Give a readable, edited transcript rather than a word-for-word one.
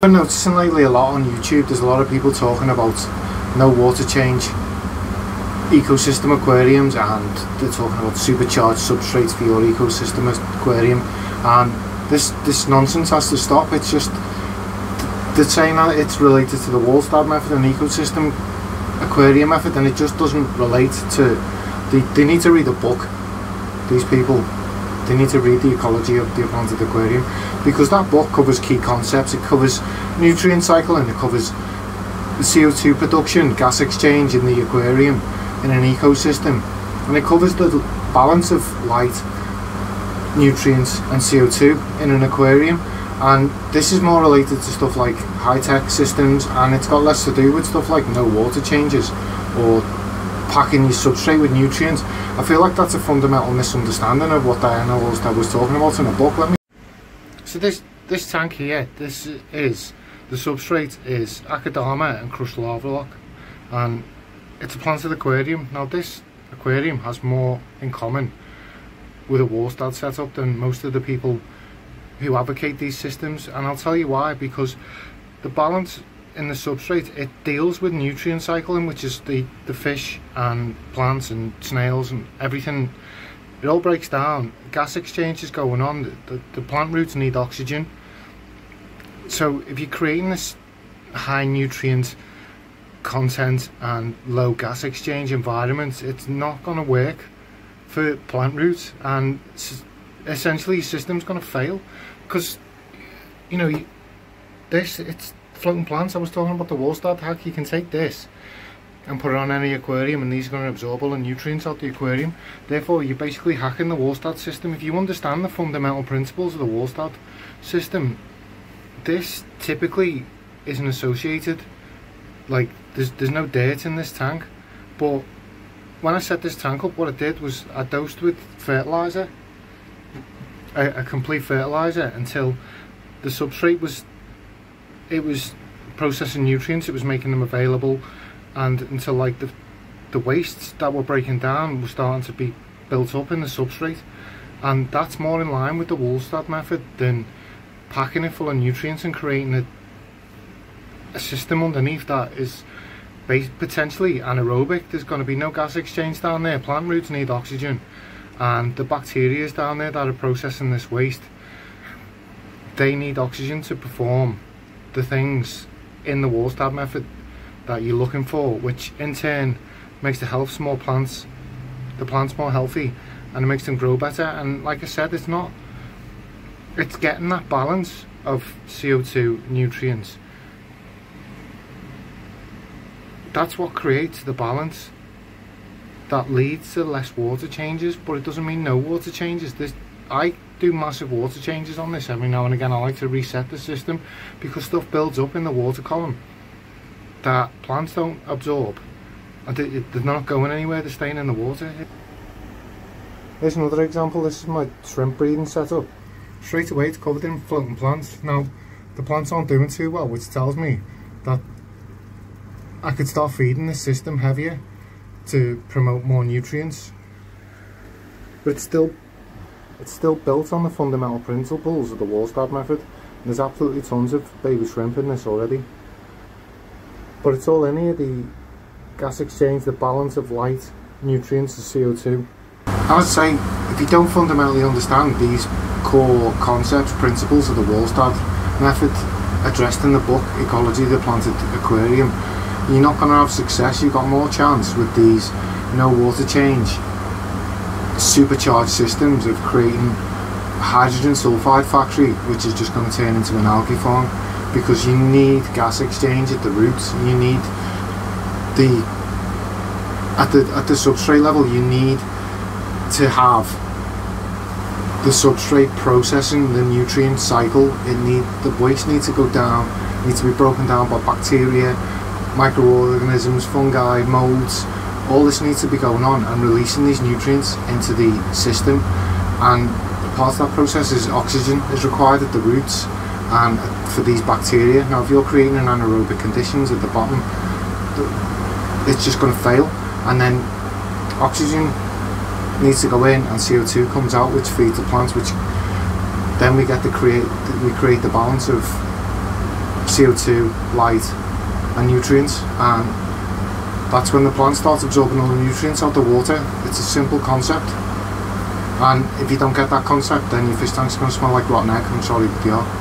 I've been noticing lately a lot on YouTube, there's a lot of people talking about no water change ecosystem aquariums, and they're talking about supercharged substrates for your ecosystem aquarium, and this nonsense has to stop. It's just, they're saying that it's related to the Walstad method and ecosystem aquarium method, and it just doesn't relate to, they need to read a book, these people. They need to read The Ecology of the Planted Aquarium, because that book covers key concepts. It covers nutrient cycling, it covers CO2 production, gas exchange in the aquarium, in an ecosystem, and it covers the balance of light, nutrients and CO2 in an aquarium. And this is more related to stuff like high-tech systems, and it's got less to do with stuff like no water changes or packing your substrate with nutrients. I feel like that's a fundamental misunderstanding of what Diana Walstad was talking about in her book. So this tank here, the substrate is Akadama and crushed lava lock, and it's a planted aquarium. Now this aquarium has more in common with a Walstad setup than most of the people who advocate these systems, and I'll tell you why. Because the balance in the substrate, it deals with nutrient cycling, which is the fish and plants and snails and everything. It all breaks down. Gas exchange is going on. The plant roots need oxygen. So if you're creating this high nutrient content and low gas exchange environment, it's not going to work for plant roots, and essentially your system's going to fail. Because, you know, it's floating plants. I was talking about the Walstad hack. You can take this and put it on any aquarium, and these are going to absorb all the nutrients out the aquarium. Therefore you're basically hacking the Walstad system. If you understand the fundamental principles of the Walstad system, this typically isn't associated, like there's no dirt in this tank. But when I set this tank up, what I did was I dosed with fertilizer, a complete fertilizer, until the substrate was, it was processing nutrients, it was making them available, and until like the wastes that were breaking down were starting to be built up in the substrate. And that's more in line with the Walstad method than packing it full of nutrients and creating a system underneath that is potentially anaerobic. There's going to be no gas exchange down there. Plant roots need oxygen, and the bacteria down there that are processing this waste, they need oxygen to perform the things in the Walstad method that you're looking for, which in turn makes the health more plants, the plants more healthy, and it makes them grow better. And like I said, it's getting that balance of CO2 nutrients. That's what creates the balance that leads to less water changes. But it doesn't mean no water changes. I do massive water changes on this every now and again. I like to reset the system because stuff builds up in the water column that plants don't absorb, and they're not going anywhere, they're staying in the water. Here's another example. This is my shrimp breeding setup. Straight away it's covered in floating plants. Now the plants aren't doing too well, which tells me that I could start feeding this system heavier to promote more nutrients. But it's still built on the fundamental principles of the Walstad method, and there's absolutely tons of baby shrimp in this already. But it's all in here: the gas exchange, the balance of light, nutrients and CO2. I would say if you don't fundamentally understand these core concepts, principles of the Walstad method addressed in the book Ecology of the Planted Aquarium, you're not going to have success. You've got more chance with these no water change supercharged systems of creating a hydrogen sulfide factory, which is just going to turn into an algae farm, because you need gas exchange at the roots. You need at the substrate level, you need to have the substrate processing the nutrient cycle. The waste needs to go down, needs to be broken down by bacteria, microorganisms, fungi, molds. All this needs to be going on and releasing these nutrients into the system, and part of that process is oxygen is required at the roots and for these bacteria. Now if you're creating an anaerobic conditions at the bottom, it's just going to fail, and then oxygen needs to go in and CO2 comes out, which feeds the plants, which then we create the balance of CO2, light and nutrients, and that's when the plant starts absorbing all the nutrients out of the water. It's a simple concept, and if you don't get that concept, then your fish tanks are going to smell like rotten egg. I'm sorry, but they are.